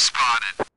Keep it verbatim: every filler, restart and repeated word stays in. spotted.